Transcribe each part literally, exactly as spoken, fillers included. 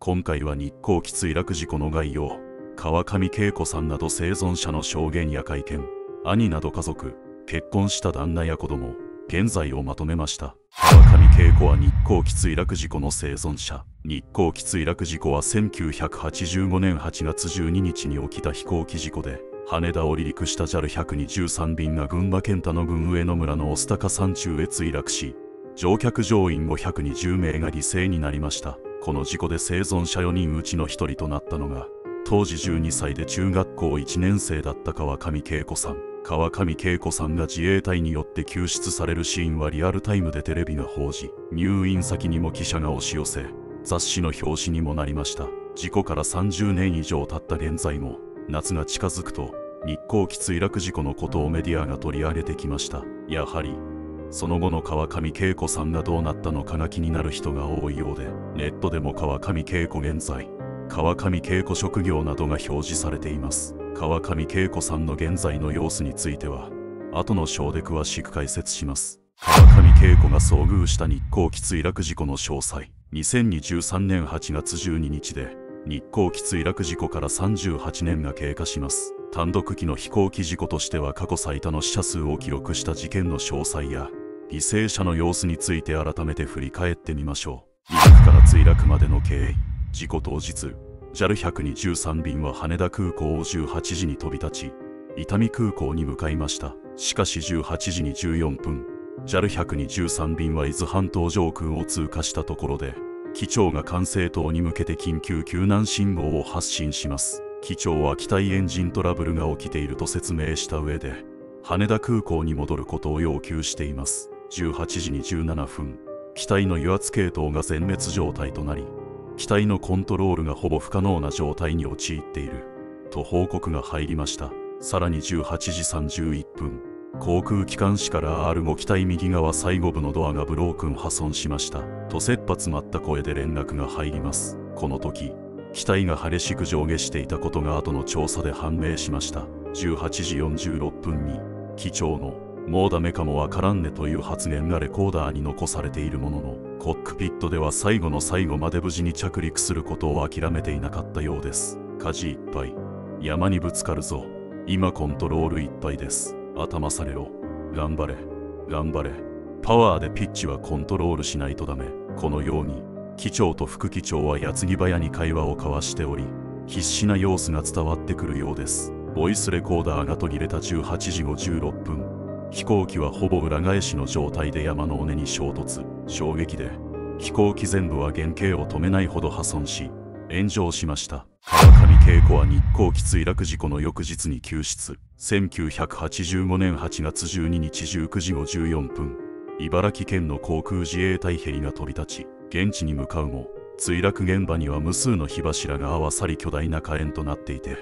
今回は日航機墜落事故の概要、川上慶子さんなど生存者の証言や会見、兄など家族、結婚した旦那や子供、現在をまとめました。川上慶子は日航機墜落事故の生存者。日航機墜落事故はせんきゅうひゃくはちじゅうごねんはちがつじゅうににちに起きた飛行機事故で、羽田を離陸した ジャルひゃくにじゅうさん 便が群馬県他の郡上野村の御巣鷹山中へ墜落し、乗客乗員ごひゃくにじゅうめいが犠牲になりました。この事故で生存者よにんうちのひとりとなったのが、当時じゅうにさいで中学校いちねんせいだった川上慶子さん。川上慶子さんが自衛隊によって救出されるシーンはリアルタイムでテレビが報じ、入院先にも記者が押し寄せ、雑誌の表紙にもなりました。事故からさんじゅうねん以上経った現在も、夏が近づくと、日航機墜落事故のことをメディアが取り上げてきました。やはり、その後の川上慶子さんがどうなったのかが気になる人が多いようで、ネットでも川上慶子現在、川上慶子職業などが表示されています。川上慶子さんの現在の様子については、後の章で詳しく解説します。川上慶子が遭遇した日航機墜落事故の詳細。にせんにじゅうさんねんはちがつじゅうににちで、日航機墜落事故からさんじゅうはちねんが経過します。単独機の飛行機事故としては過去最多の死者数を記録した事件の詳細や、犠牲者の様子について改めて振り返ってみましょう。離陸から墜落までの経緯。事故当日、ジャルひゃくにじゅうさん 便は羽田空港をじゅうはちじに飛び立ち、伊丹空港に向かいました。しかしじゅうはちじにじゅうよんぷん、ジャルひゃくにじゅうさん 便は伊豆半島上空を通過したところで、機長が管制塔に向けて緊急救難信号を発信します。機長は機体エンジントラブルが起きていると説明した上で、羽田空港に戻ることを要求しています。じゅうはちじにじゅうななふん、機体の油圧系統が全滅状態となり、機体のコントロールがほぼ不可能な状態に陥っていると報告が入りました。さらにじゅうはちじさんじゅういっぷん、航空機関士から アールご 機体右側最後部のドアがブロークン破損しましたと切羽詰まった声で連絡が入ります。この時機体が激しく上下していたことが後の調査で判明しました。じゅうはちじよんじゅうろっぷんに機長の「もうダメかもわからんね」という発言がレコーダーに残されているものの、コックピットでは最後の最後まで無事に着陸することを諦めていなかったようです。火事いっぱい。山にぶつかるぞ。今コントロールいっぱいです。頭されろ。頑張れ。頑張れ。パワーでピッチはコントロールしないとダメ。このように、機長と副機長は矢継ぎ早に会話を交わしており、必死な様子が伝わってくるようです。ボイスレコーダーが途切れたじゅうはちじごじゅうろっぷん。飛行機はほぼ裏返しの状態で山の尾根に衝突、衝撃で飛行機全部は原型を止めないほど破損し炎上しました。川上慶子は日航機墜落事故の翌日に救出。せんきゅうひゃくはちじゅうごねんはちがつじゅうににちじゅうくじごじゅうよんぷん、茨城県の航空自衛隊ヘリが飛び立ち現地に向かうも、墜落現場には無数の火柱が合わさり巨大な火炎となっていて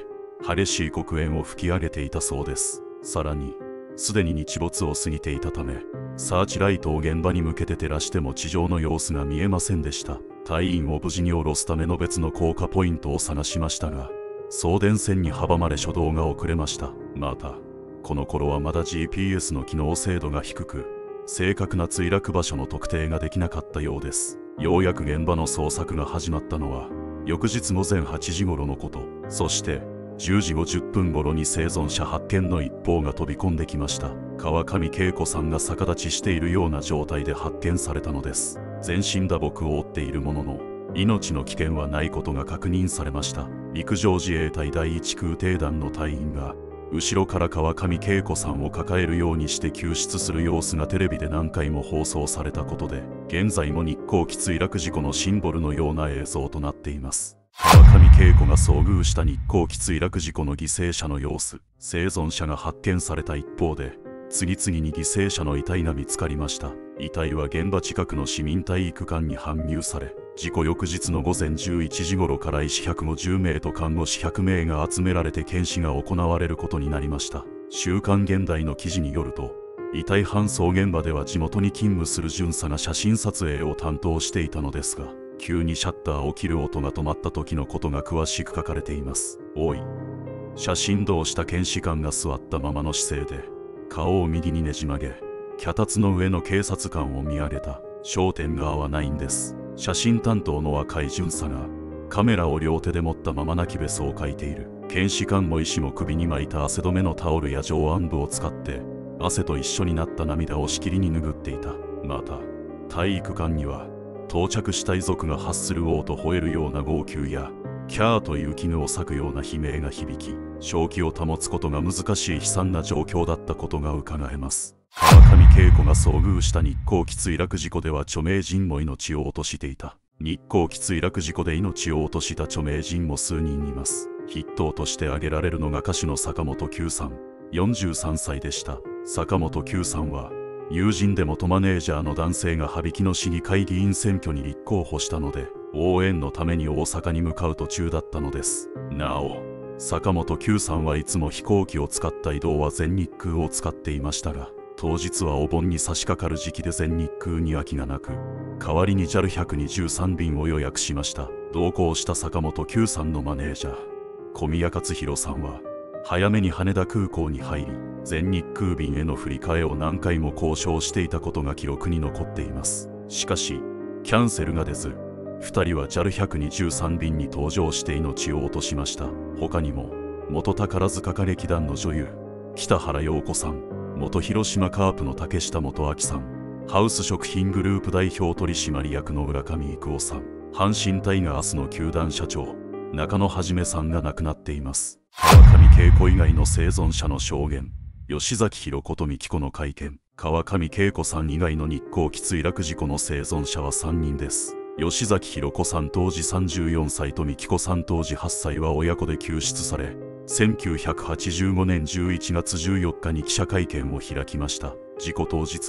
激しい黒煙を吹き上げていたそうです。さらにすでに日没を過ぎていたため、サーチライトを現場に向けて照らしても地上の様子が見えませんでした。隊員を無事に降ろすための別の降下ポイントを探しましたが、送電線に阻まれ初動が遅れました。また、この頃はまだ ジーピーエス の機能精度が低く、正確な墜落場所の特定ができなかったようです。ようやく現場の捜索が始まったのは、翌日ごぜんはちじごろのこと。そして、じゅうじごじゅっぷん頃に生存者発見の一報が飛び込んできました。川上慶子さんが逆立ちしているような状態で発見されたのです。全身打撲を負っているものの、命の危険はないことが確認されました。陸上自衛隊第一空挺団の隊員が、後ろから川上慶子さんを抱えるようにして救出する様子がテレビで何回も放送されたことで、現在も日航機墜落事故のシンボルのような映像となっています。川上慶子が遭遇した日航機墜落事故の犠牲者の様子。生存者が発見された一方で、次々に犠牲者の遺体が見つかりました。遺体は現場近くの市民体育館に搬入され、事故翌日のごぜんじゅういちじごろから医師ひゃくごじゅうめいと看護師ひゃくめいが集められて検視が行われることになりました。週刊現代の記事によると、遺体搬送現場では地元に勤務する巡査が写真撮影を担当していたのですが、急にシャッターを切る音が止まった時のことが詳しく書かれています。おい。写真どうした検視官が座ったままの姿勢で、顔を右にねじ曲げ、脚立の上の警察官を見上げた。焦点が合わないんです。写真担当の若い巡査が、カメラを両手で持ったまま泣きべそをかいている。検視官も医師も首に巻いた汗止めのタオルや上腕部を使って汗と一緒になった涙をしきりに拭っていた。また体育館には到着した遺族が発するおうと吠えるような号泣やキャーという絹を裂くような悲鳴が響き、正気を保つことが難しい悲惨な状況だったことがうかがえます。川上慶子が遭遇した日航機墜落事故では著名人も命を落としていた。日航機墜落事故で命を落とした著名人も数人います。筆頭として挙げられるのが歌手の坂本九さん、よんじゅうさんさいでした。坂本九さんは友人で元マネージャーの男性が羽曳野市議会議員選挙に立候補したので、応援のために大阪に向かう途中だったのです。なお坂本九さんはいつも飛行機を使った移動は全日空を使っていましたが、当日はお盆に差し掛かる時期で全日空に空きがなく、代わりに ジャルひゃくにじゅうさん 便を予約しました。同行した坂本九さんのマネージャー小宮勝弘さんは早めに羽田空港に入り、全日空便への振り替えを何回も交渉していたことが記録に残っています。しかしキャンセルが出ず、ふたりは ジャルひゃくにじゅうさん 便に搭乗して命を落としました。他にも元宝塚歌劇団の女優北原陽子さん、元広島カープの竹下元明さん、ハウス食品グループ代表取締役の浦上郁夫さん、阪神タイガースの球団社長中野一さんが亡くなっています。川上慶子以外の生存者の証言、吉崎弘子と美紀子の会見。川上慶子さん以外の日航機墜落事故の生存者はさんにんです。吉崎弘子さん当時さんじゅうよんさいと美紀子さん当時はっさいは親子で救出され、せんきゅうひゃくはちじゅうごねんじゅういちがつじゅうよっかに記者会見を開きました。事故当日、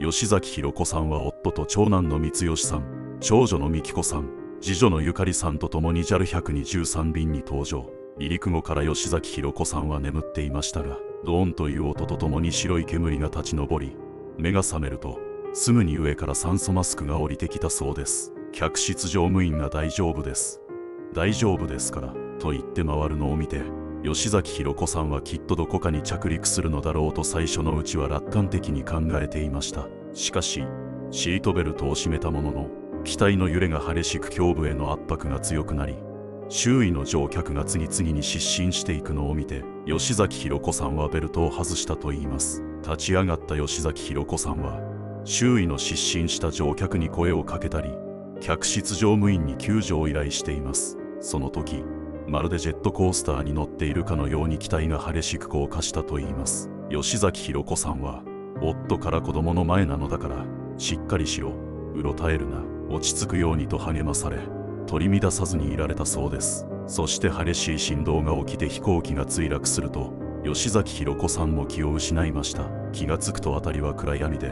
吉崎弘子さんは夫と長男の光義さん、長女の美紀子さん、次女のゆかりさんと共に ジャルひゃくにじゅうさん 便に搭乗。離陸後から吉崎弘子さんは眠っていましたが、ドーンという音とともに白い煙が立ち上り、目が覚めるとすぐに上から酸素マスクが降りてきたそうです。客室乗務員が大丈夫です大丈夫ですからと言って回るのを見て、吉崎弘子さんはきっとどこかに着陸するのだろうと最初のうちは楽観的に考えていました。しかしシートベルトを締めたものの、機体の揺れが激しく胸部への圧迫が強くなり、周囲の乗客が次々に失神していくのを見て、吉崎弘子さんはベルトを外したといいます。立ち上がった吉崎弘子さんは周囲の失神した乗客に声をかけたり、客室乗務員に救助を依頼しています。その時まるでジェットコースターに乗っているかのように機体が激しく降下したといいます。吉崎弘子さんは夫から子供の前なのだからしっかりしろ、うろたえるな、落ち着くようにと励まされ、取り乱さずにいられたそうです。そして激しい振動が起きて飛行機が墜落すると、吉崎弘子さんも気を失いました。気がつくと辺りは暗闇で、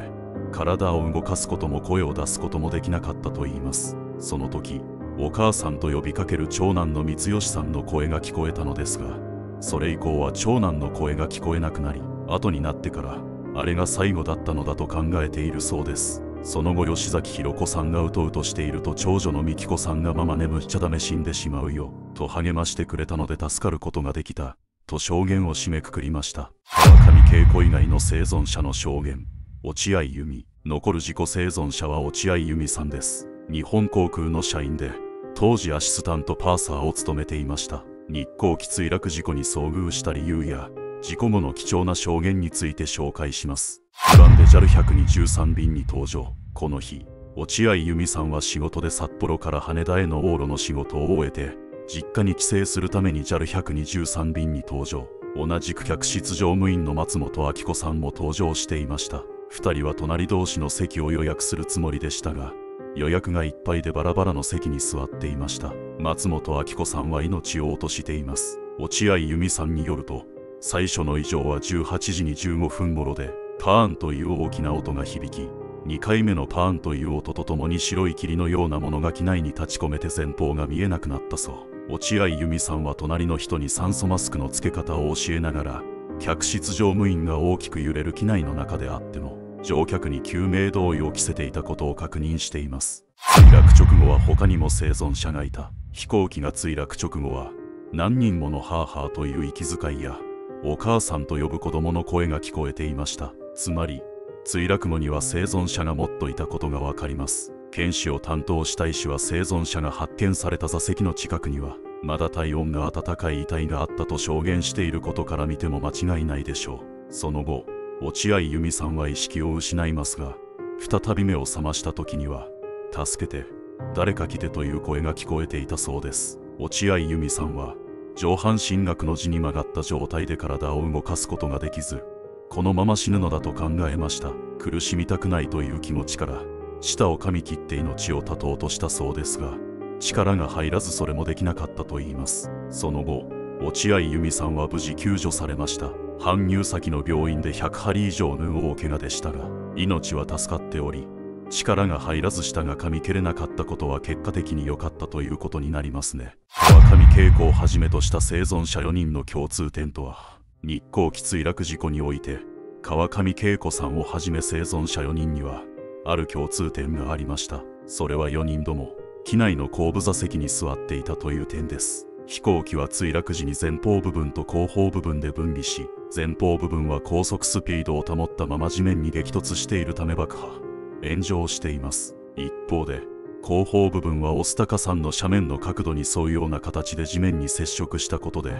体を動かすことも声を出すこともできなかったといいます。その時お母さんと呼びかける長男の光義さんの声が聞こえたのですが、それ以降は長男の声が聞こえなくなり、後になってからあれが最後だったのだと考えているそうです。その後吉崎弘子さんがうとうとしていると、長女の美紀子さんがママ眠っちゃダメ死んでしまうよと励ましてくれたので助かることができたと証言を締めくくりました。川上慶子以外の生存者の証言、落合由美。残る事故生存者は落合由美さんです。日本航空の社員で当時アシスタントパーサーを務めていました。日航機墜落事故に遭遇した理由や事故後の貴重な証言について紹介します。不安で ジャルひゃくにじゅうさん 便に搭乗。この日落合由美さんは仕事で札幌から羽田への往路の仕事を終えて、実家に帰省するために ジャルひゃくにじゅうさん 便に搭乗。同じく客室乗務員の松本明子さんも搭乗していました。ふたりは隣同士の席を予約するつもりでしたが、予約がいっぱいでバラバラの席に座っていました。松本明子さんは命を落としています。落合由美さんによると、最初の異常はじゅうはちじにじゅうごふん頃で、パーンという大きな音が響き、にかいめのパーンという音とともに白い霧のようなものが機内に立ち込めて前方が見えなくなったそう。落合由美さんは隣の人に酸素マスクの付け方を教えながら、客室乗務員が大きく揺れる機内の中であっても乗客に救命胴衣を着せていたことを確認しています。墜落直後は他にも生存者がいた。飛行機が墜落直後は何人ものハーハーという息遣いやお母さんと呼ぶ子供の声が聞こえていました。つまり、墜落後には生存者がもっといたことがわかります。検視を担当した医師は、生存者が発見された座席の近くにはまだ体温が温かい遺体があったと証言していることから見ても間違いないでしょう。その後、落合由美さんは意識を失いますが、再び目を覚ました時には「助けて、誰か来て」という声が聞こえていたそうです。落合由美さんは上半身がくの字に曲がった状態で体を動かすことができず、このまま死ぬのだと考えました。苦しみたくないという気持ちから舌を噛み切って命を絶とうとしたそうですが、力が入らずそれもできなかったといいます。その後、落合由美さんは無事救助されました。搬入先の病院でひゃくはり以上の大怪我でしたが、命は助かっており、力が入らず舌が噛み切れなかったことは結果的に良かったということになりますね。川上慶子をはじめとした生存者よにんの共通点とは、日航機墜落事故において川上慶子さんをはじめ生存者よにんにはある共通点がありました。それはよにんとも機内の後部座席に座っていたという点です。飛行機は墜落時に前方部分と後方部分で分離し、前方部分は高速スピードを保ったまま地面に激突しているため爆破・炎上しています。一方で後方部分は御巣鷹山の斜面の角度に沿うような形で地面に接触したことで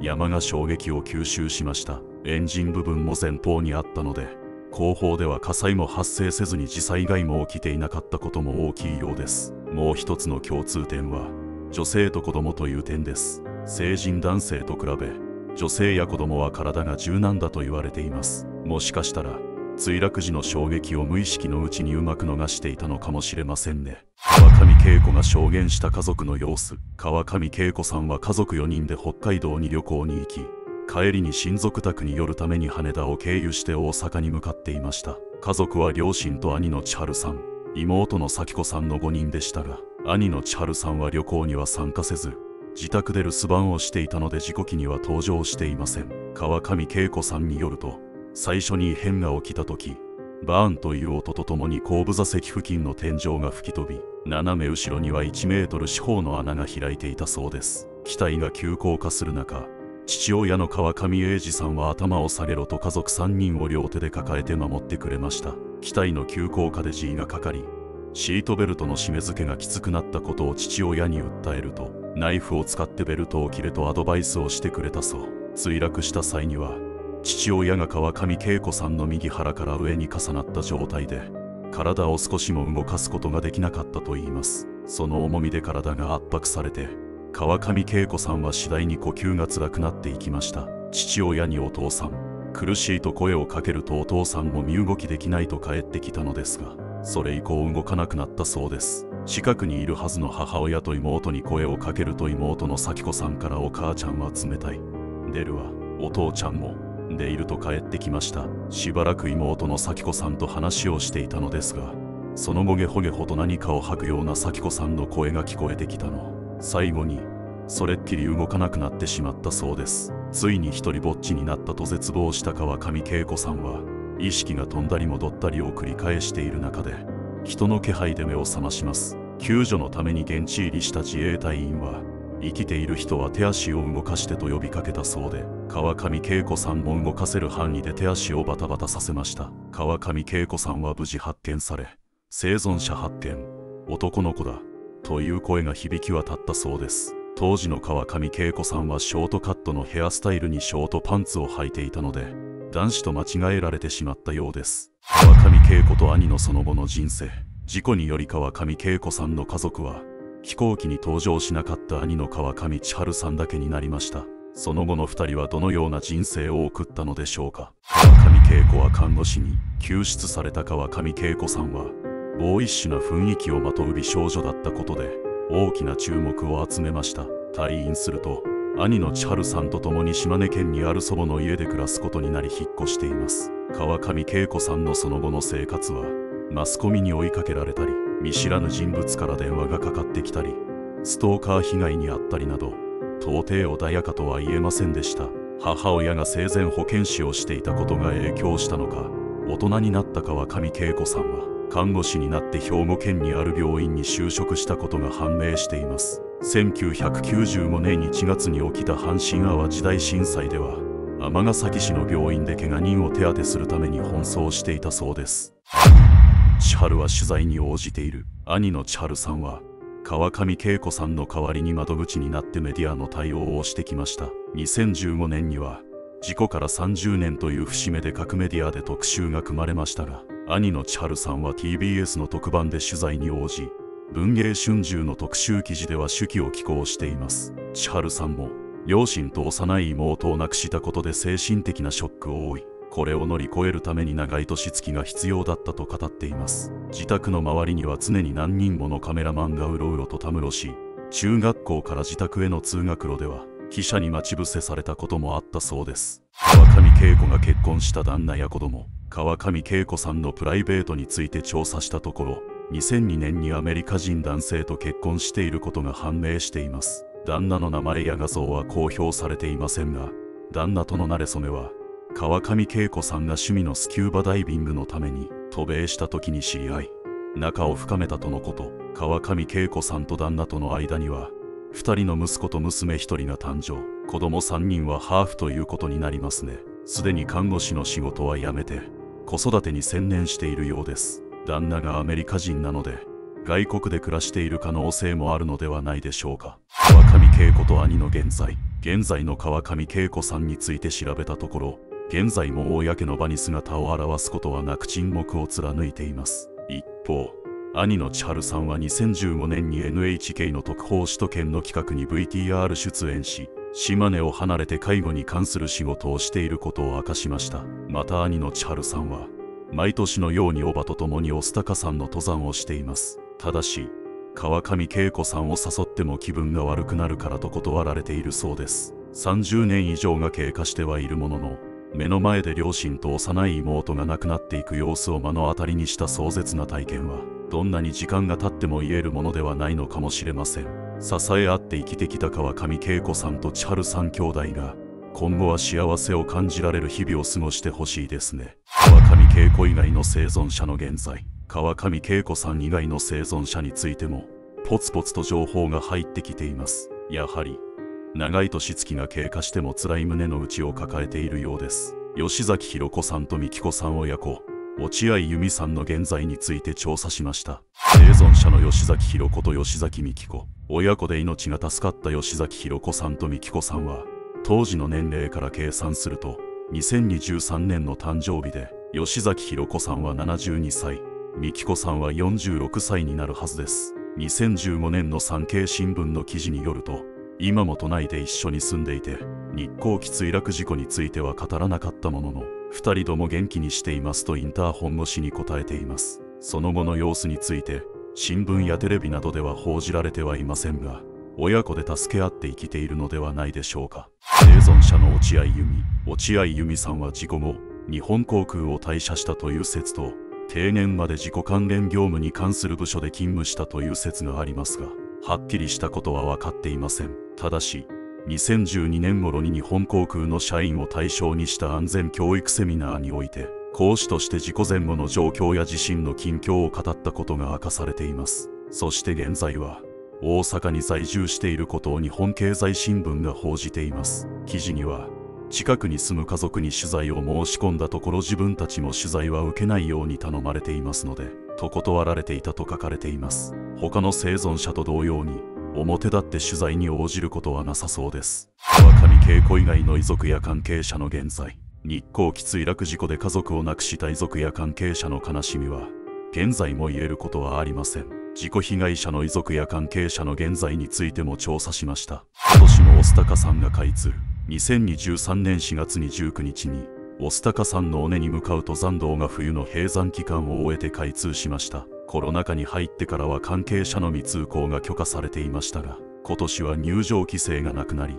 山が衝撃を吸収しました。エンジン部分も前方にあったので、後方では火災も発生せずに自災害も起きていなかったことも大きいようです。もう一つの共通点は女性と子供という点です。成人男性と比べ、女性や子供は体が柔軟だと言われています。もしかしたら墜落時の衝撃を無意識のうちにうまく逃していたのかもしれませんね。川上慶子が証言した家族の様子。川上慶子さんは家族よにんで北海道に旅行に行き、帰りに親族宅に寄るために羽田を経由して大阪に向かっていました。家族は両親と兄の千春さん、妹の咲子さんのごにんでしたが、兄の千春さんは旅行には参加せず、自宅で留守番をしていたので事故機には登場していません。川上慶子さんによると、最初に異変が起きた時、バーンという音とともに後部座席付近の天井が吹き飛び、斜め後ろにはいちメートル四方の穴が開いていたそうです。機体が急降下する中、父親の川上英二さんは頭を下げろと家族さんにんを両手で抱えて守ってくれました。機体の急降下で G がかかり、シートベルトの締め付けがきつくなったことを父親に訴えると、ナイフを使ってベルトを切れとアドバイスをしてくれたそう。墜落した際には父親が川上慶子さんの右腹から上に重なった状態で、体を少しも動かすことができなかったといいます。その重みで体が圧迫されて、川上慶子さんは次第に呼吸が辛くなっていきました。父親にお父さん苦しいと声をかけると、お父さんも身動きできないと帰ってきたのですが、それ以降動かなくなったそうです。近くにいるはずの母親と妹に声をかけると、妹の咲子さんから「お母ちゃんは冷たい、出るわ、お父ちゃんも出る」と帰ってきました。しばらく妹の咲子さんと話をしていたのですが、その後ゲホゲホと何かを吐くような咲子さんの声が聞こえてきたの。最後にそれっきり動かなくなってしまったそうです。ついに一人ぼっちになったと絶望した川上慶子さんは、意識が飛んだり戻ったりを繰り返している中で、人の気配で目を覚まします。救助のために現地入りした自衛隊員は、生きている人は手足を動かしてと呼びかけたそうで、川上慶子さんも動かせる範囲で手足をバタバタさせました。川上慶子さんは無事発見され、生存者発見、男の子だという声が響き渡ったそうです。当時の川上慶子さんはショートカットのヘアスタイルにショートパンツを履いていたので、男子と間違えられてしまったようです。川上慶子と兄のその後の人生。事故により川上慶子さんの家族は、飛行機に搭乗しなかった兄の川上千春さんだけになりました。その後のふたりはどのような人生を送ったのでしょうか。川上慶子は看護師に。救出された川上慶子さんは、ボーイッシュな雰囲気をまとう美少女だったことで大きな注目を集めました。退院すると、兄の千春さんと共に島根県にある祖母の家で暮らすことになり、引っ越しています。川上慶子さんのその後の生活は、マスコミに追いかけられたり、見知らぬ人物から電話がかかってきたり、ストーカー被害に遭ったりなど、到底穏やかとは言えませんでした。母親が生前保健師をしていたことが影響したのか、大人になった川上慶子さんは看護師になって兵庫県にある病院に就職したことが判明しています。せんきゅうひゃくきゅうじゅうごねんいちがつに起きた阪神・淡路大震災では、尼崎市の病院で怪我人を手当てするために奔走していたそうです。千春は取材に応じている。兄の千春さんは川上慶子さんの代わりに窓口になってメディアの対応をしてきました。にせんじゅうごねんには事故からさんじゅうねんという節目で各メディアで特集が組まれましたが、兄の千春さんは ティービーエス の特番で取材に応じ、文藝春秋の特集記事では手記を寄稿しています。千春さんも両親と幼い妹を亡くしたことで精神的なショックを負い、これを乗り越えるために長い年月が必要だったと語っています。自宅の周りには常に何人ものカメラマンがうろうろとたむろし、中学校から自宅への通学路では記者に待ち伏せされたこともあったそうです。川上慶子が結婚した旦那や子供、川上慶子さんのプライベートについて調査したところ、にせんにねんにアメリカ人男性と結婚していることが判明しています。旦那の名前や画像は公表されていませんが、旦那との馴れ初めは川上慶子さんが趣味のスキューバダイビングのために渡米した時に知り合い、仲を深めたとのこと。川上慶子さんと旦那との間にはふたりの息子と娘ひとりが誕生、子供さんにんはハーフということになりますね。すでに看護師の仕事は辞めて子育てに専念しているようです。旦那がアメリカ人なので外国で暮らしている可能性もあるのではないでしょうか。川上慶子と兄の現在現在の川上慶子さんについて調べたところ、現在も公の場に姿を現すことはなく沈黙を貫いています。一方、兄の千春さんはにせんじゅうごねんに エヌエイチケー の特報首都圏の企画に ブイティーアール 出演し、島根を離れて介護に関する仕事をしていることを明かしました。また兄の千春さんは毎年のように叔母と共に御巣鷹山の登山をしています。ただし川上慶子さんを誘っても気分が悪くなるからと断られているそうです。さんじゅうねん以上が経過してはいるものの、目の前で両親と幼い妹が亡くなっていく様子を目の当たりにした壮絶な体験は、どんなに時間が経っても癒えるものではないのかもしれません。支え合って生きてきた川上慶子さんと千春さん兄弟が、今後は幸せを感じられる日々を過ごしてほしいですね。川上慶子以外の生存者の現在、川上慶子さん以外の生存者についても、ポツポツと情報が入ってきています。やはり長い年月が経過しても辛い胸の内を抱えているようです。吉崎弘子さんと美紀子さん親子、落合由美さんの現在について調査しました。生存者の吉崎弘子と吉崎美紀子親子で命が助かった吉崎弘子さんと美紀子さんは、当時の年齢から計算するとにせんにじゅうさんねんの誕生日で、吉崎弘子さんはななじゅうにさい、美紀子さんはよんじゅうろくさいになるはずです。にせんじゅうごねんの産経新聞の記事によると、今も都内で一緒に住んでいて、日航機墜落事故については語らなかったものの、ふたりとも元気にしていますとインターホン越しに答えています。その後の様子について新聞やテレビなどでは報じられてはいませんが、親子で助け合って生きているのではないでしょうか。生存者の落合由美落合由美さんは事故後日本航空を退社したという説と、定年まで事故関連業務に関する部署で勤務したという説がありますが、はっきりしたことは分かっていません。ただしにせんじゅうにねん頃に日本航空の社員を対象にした安全教育セミナーにおいて、講師として事故前後の状況や地震の近況を語ったことが明かされています。そして現在は大阪に在住していることを日本経済新聞が報じています。記事には、近くに住む家族に取材を申し込んだところ、自分たちも取材は受けないように頼まれていますのでと断られていたと書かれています。他の生存者と同様に表立って取材に応じることはなさそうです。川上慶子以外の遺族や関係者の現在、日航機墜落事故で家族を亡くした遺族や関係者の悲しみは現在も言えることはありません。事故被害者の遺族や関係者の現在についても調査しました。今年も御巣鷹山が開通、にせんにじゅうさんねんしがつにじゅうくにちに御巣鷹山の尾根に向かう登山道が冬の閉山期間を終えて開通しました。コロナ禍に入ってからは関係者のみ通行が許可されていましたが、今年は入場規制がなくなり、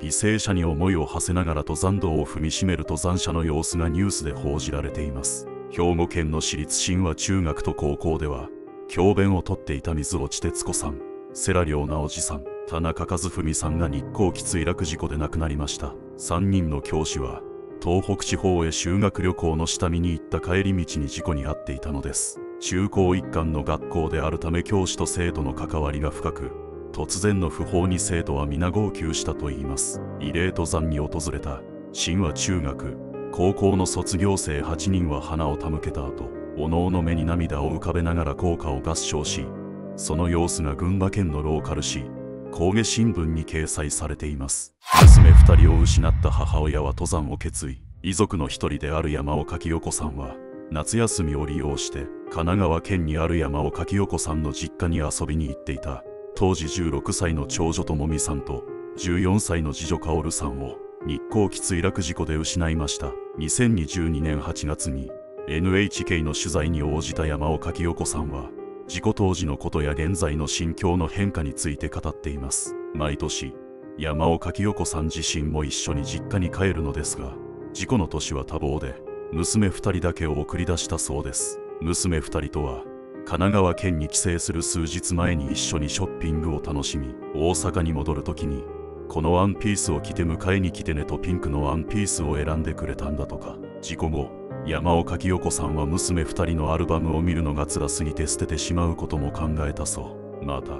犠牲者に思いを馳せながら登山道を踏みしめる登山者の様子がニュースで報じられています。兵庫県の市立神話中学と高校では、教鞭をとっていた水落徹子さん、世良良直さん、田中和文さんが日航機墜落事故で亡くなりました。さんにんの教師は東北地方へ修学旅行の下見に行った帰り道に事故に遭っていたのです。中高一貫の学校であるため、教師と生徒の関わりが深く、突然の訃報に生徒は皆号泣したといいます。慰霊登山に訪れた神話中学高校の卒業生はちにんは花を手向けた後、おのおの目に涙を浮かべながら校歌を合唱し、その様子が群馬県のローカル紙神戸新聞に掲載されています。娘ふたりを失った母親は登山を決意。遺族の一人である山岡清子さんは夏休みを利用して神奈川県にある山岡清子さんの実家に遊びに行っていた当時じゅうろくさいの長女ともみさんとじゅうよんさいの次女かおるさんを日航機墜落事故で失いました。にせんにじゅうにねんはちがつに エヌエイチケー の取材に応じた山岡清子さんは事故当時のことや現在の心境の変化について語っています。毎年山岡清子さん自身も一緒に実家に帰るのですが、事故の年は多忙で娘ふたりだけを送り出したそうです。娘ふたりとは神奈川県に帰省する数日前に一緒にショッピングを楽しみ、大阪に戻るときにこのワンピースを着て迎えに来てねとピンクのワンピースを選んでくれたんだとか。事故後山岡清子さんは娘ふたりのアルバムを見るのが辛すぎて捨ててしまうことも考えたそう。また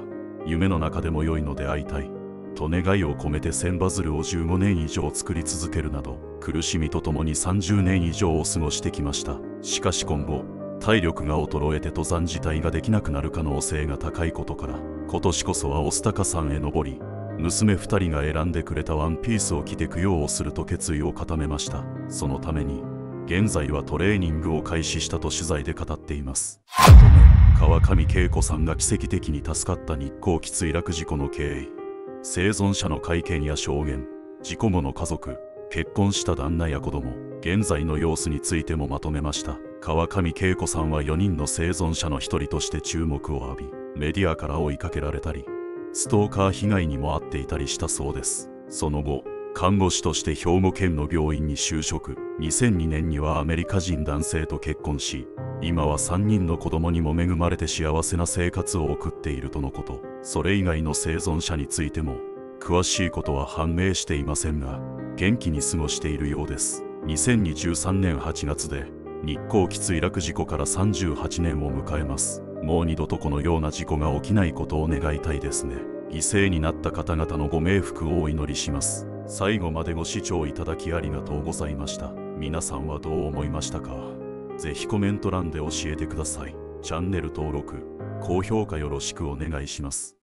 夢の中でも良いので会いたいと願いを込めて千羽鶴をじゅうごねんいじょう作り続けるなど、苦しみとともにさんじゅうねんいじょうを過ごしてきました。しかし今後体力が衰えて登山自体ができなくなる可能性が高いことから、今年こそは御巣鷹山へ登り娘ふたりが選んでくれたワンピースを着て供養をすると決意を固めました。そのために現在はトレーニングを開始したと取材で語っています。川上慶子さんが奇跡的に助かった日航機墜落事故の経緯、生存者の会見や証言、事故後の家族、結婚した旦那や子供、現在の様子についてもまとめました。川上慶子さんはよにんの生存者の一人として注目を浴び、メディアから追いかけられたりストーカー被害にも遭っていたりしたそうです。その後看護師として兵庫県の病院に就職、にせんにねんにはアメリカ人男性と結婚し、今はさんにんの子供にも恵まれて幸せな生活を送っているとのこと。それ以外の生存者についても詳しいことは判明していませんが、元気に過ごしているようです。にせんにじゅうさんねんはちがつで日航機墜落事故からさんじゅうはちねんを迎えます。もう二度とこのような事故が起きないことを願いたいですね。犠牲になった方々のご冥福をお祈りします。最後までご視聴いただきありがとうございました。皆さんはどう思いましたか？ぜひコメント欄で教えてください。チャンネル登録、高評価よろしくお願いします。